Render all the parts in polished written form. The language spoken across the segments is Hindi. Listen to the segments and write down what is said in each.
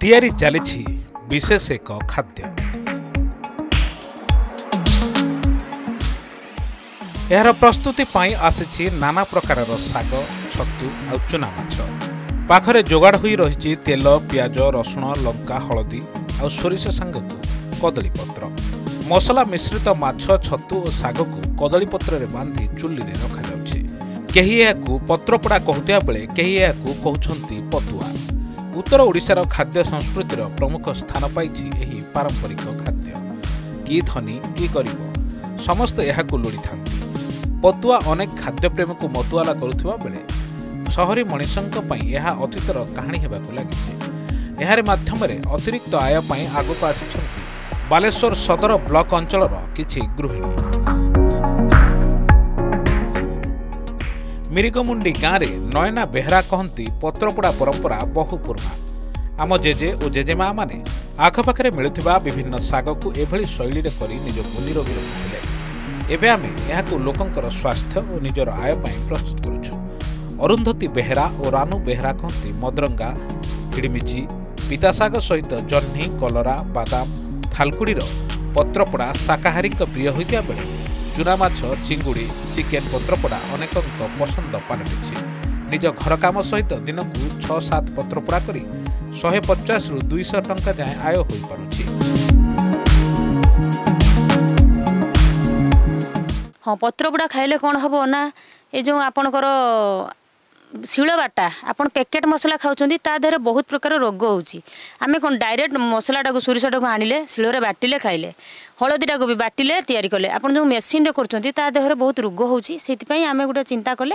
तैयारी चली विशेष एक खाद्य यार प्रस्तुति पाई आसी नाना प्रकार शाग छतु आ चुना पाखरे जोगाड़ हुई रही तेल प्याज रसुण लंका हलदी आ सोरिष सांग को कदली पत्र मसला मिश्रित माछ छतु और शाग को कदली पत्र रे बांधी चुल्ली रे रखा जाउछि। केही याकु पत्रपड़ा कहते बेले केही याकु कहउछंती पतुआ। उत्तर ओडिशार खाद्य संस्कृतिर प्रमुख स्थान पाई एही पारंपरिक खाद्य कि धनी कि गरीब समस्त यहाकु लोड़ी थांती। पतुआ अनेक खाद्य प्रेम को मतुआला करुथिबा बेले सहरी मनिषंक पई यह अतीतर कहानी हेबाकु लागिछि। एहारे माध्यमरे अतिरिक्त आय पई आगुकु आसिछंती बालेश्वर सदर ब्लॉक अंचलर किछि गृहिणी। मिरिगमुंडी गाँव में नयना बेहरा कहती पत्रपोड़ा परंपरा बहु पुराना। आम जेजे और जेजेमा माने आखपाखे मिलुथिबा विभिन्न साग को एभली शैली रे करी निजको निरोगी रखिथिले। एबे आमे एहाकु लोकंकर स्वास्थ्य और निजर आय पई प्रस्तुत करूछु। अरुंधती बेहरा और रानू बेहरा कहती मदरंगा हिड़मिची पिता साग सहित जन्ही कलरा बादाम थालकुडीर पत्रपोड़ा शाकाहारी प्रिय होता बेले चूना माछ चिंगुड़ी चिकेन पत्रपोड़ा अनेक पसंद पालटिछी। निज घर काम सहित दिनकू 6-7 पत्रपोड़ा करी 150 रु 200 टंका जाए आय होई परुछि। हाँ पत्रपोड़ा खाइले कौन हम ना ये जो आपणकर शिलवाटा आपन पैकेट मसला खाऊँगी तादेह बहुत प्रकार रोग होमें कौन डायरेक्ट मसलाटा सोरसा आणिले शिलरे बाटिले खाइले हलदीटा भी बाटिले तैयारी कले आप जो मेसीन करते देहर बहुत रोग होती आम गोटे चिंता कले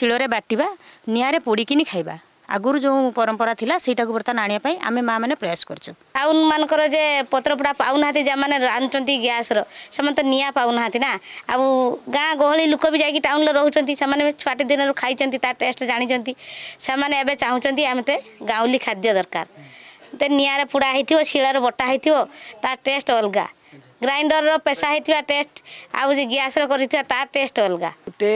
शिलरे बाटा निआरे पोड़िकी खाइबा आगुरी जो परंपरा थी सेटा को बर्तमान आने आम माँ मैंने प्रयास करुँ। आउन मानकर जे पत्रपोड़ा पाऊना जैसे रांधुंट गैस रहा तो निआ पाऊना ना आउ गाँ गहली लोक भी जाकि टाउन रोचे से छुआटी दिन खाई टेस्ट जानी से चाहते आम गाँवली खाद्य दरकार तो निआरे पोड़ा हो शिलर बटा हो टेस्ट अलग ग्राइंडर रो पेशा होता टेस्ट आज गैस ता टेस्ट अलग गोटे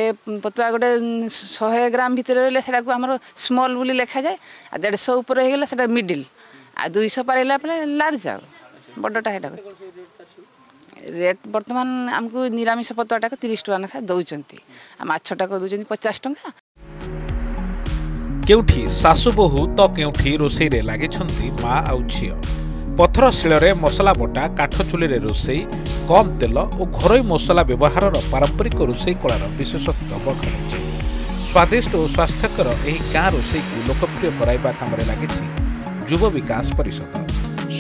पतुआ गोटे 100 ग्राम भितर रही से स्मल बोली लेखा जाए आ 150 ऊपर होगा मिडिल आ 200 पार है लार्ज आ बड़ा रेट बर्तमान आमको निरामिष पतुआटा 30 टका लेखा दौरान मछटा को दौरान 50 टका। क्योंकि सासू बहू तो क्योंकि रोसे लगे माँ आ झी पथर शिले मसला बटा काठ चुली रोसई कम तेल और घर मसला व्यवहार पारंपरिक रोसई कलार विशेषत्व बखाणी। स्वादिष्ट और स्वास्थ्यकर यही गाँ रोसई को लोकप्रिय कराइबा काम लगी युव विकास परिषद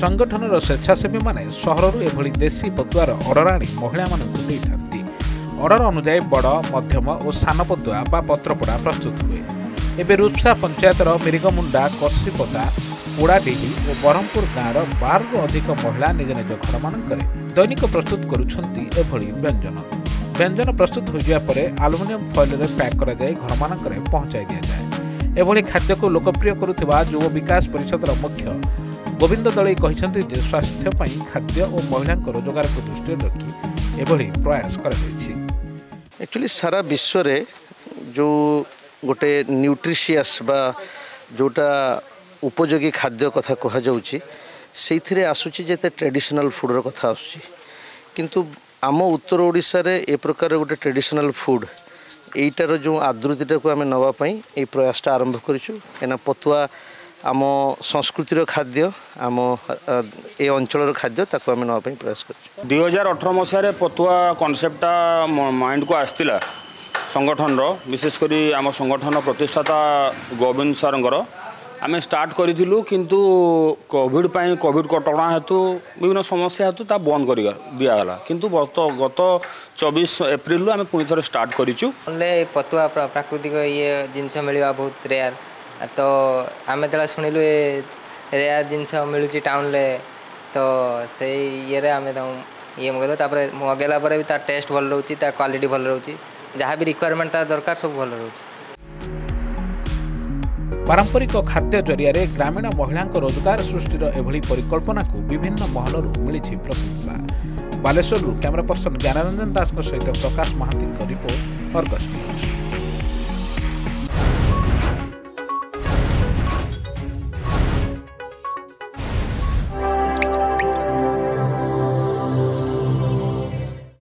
संगठन स्वेच्छासेवी मैंने सहरु एभली देशी पतुआर अर्डर आनी महिला अर्डर अनुजाई बड़ मध्यम और सान पतुआ बा पत्रपोड़ा प्रस्तुत हुए। एवं रूपसा पंचायतर मिरिगमुंडा कर्सीपदा पोड़ाडीही और ब्रह्मपुर गाँव रु अधिक महिला निज निज घर मानकरे दैनिक प्रस्तुत करुछंती एभली व्यंजन। व्यंजन प्रस्तुत हो जाय परे आलुमिनियम फॉइल रे पैक करा जाय घर मानकरे पहुंचाई दिया जाए। एभली खाद्य को लोकप्रिय करुवा युव विकास परिषद मुख्य गोविंद दलई कहिसंती जे स्वास्थ्य पई खाद्य और महिला रोजगार को दृष्टि रखी एभली प्रयास करा जायछि। एक्चुअली सारा विश्व रे जो गोटे न्यूट्रिशियस बा जोटा उपयोगी खाद्य कथा कह जाऊँगी से आसूची जे ट्रेडिशनल फूड्र कथा आसूँ किंतु आम उत्तर ओडिशा रे ए प्रकार गोटे ट्रेडिशनल फूड यहीटार जो आदृतिटा को आम नापी ये प्रयासटा आरंभ करूँ कहीं पतुआ आम संस्कृतिर खाद्य आम ए अंचल खाद्य ताको आम नापी प्रयास कर 2018 मसीह पतुआ कनसेप्टा माइंड को आसला संगठन विशेषकर आम संगठन प्रतिष्ठाता गोविंद सारंगर आम स्टार्ट करूँ किंतु कोविड पाई कोविड कटका हेतु विभिन्न समस्या हेतु ता बंद कर दिगला किंतु गत 24 एप्रिल आम पुणी थे स्टार्ट करूँ। पतुआ प्राकृतिक ये जिनस मिलवा बहुत रेयर तो आम जो शुणिलु रेयर जिनस मिलूँ टाउन तो से ये मगेल मगेला भी तार टेस्ट भल रही क्वालिटी भल रही जहाँ भी रिक्वायरमेंट तार दरकार सब भल रही। पारंपरिक खाद्य जरिया ग्रामीण महिला रोजगार सृष्टि एभली परिकल्पना को विभिन्न महलर मिली प्रशंसा। बालेश्वर कैमरा पर्सन ज्ञानरंजन दास सहित Prakash Mohanty report Argus news.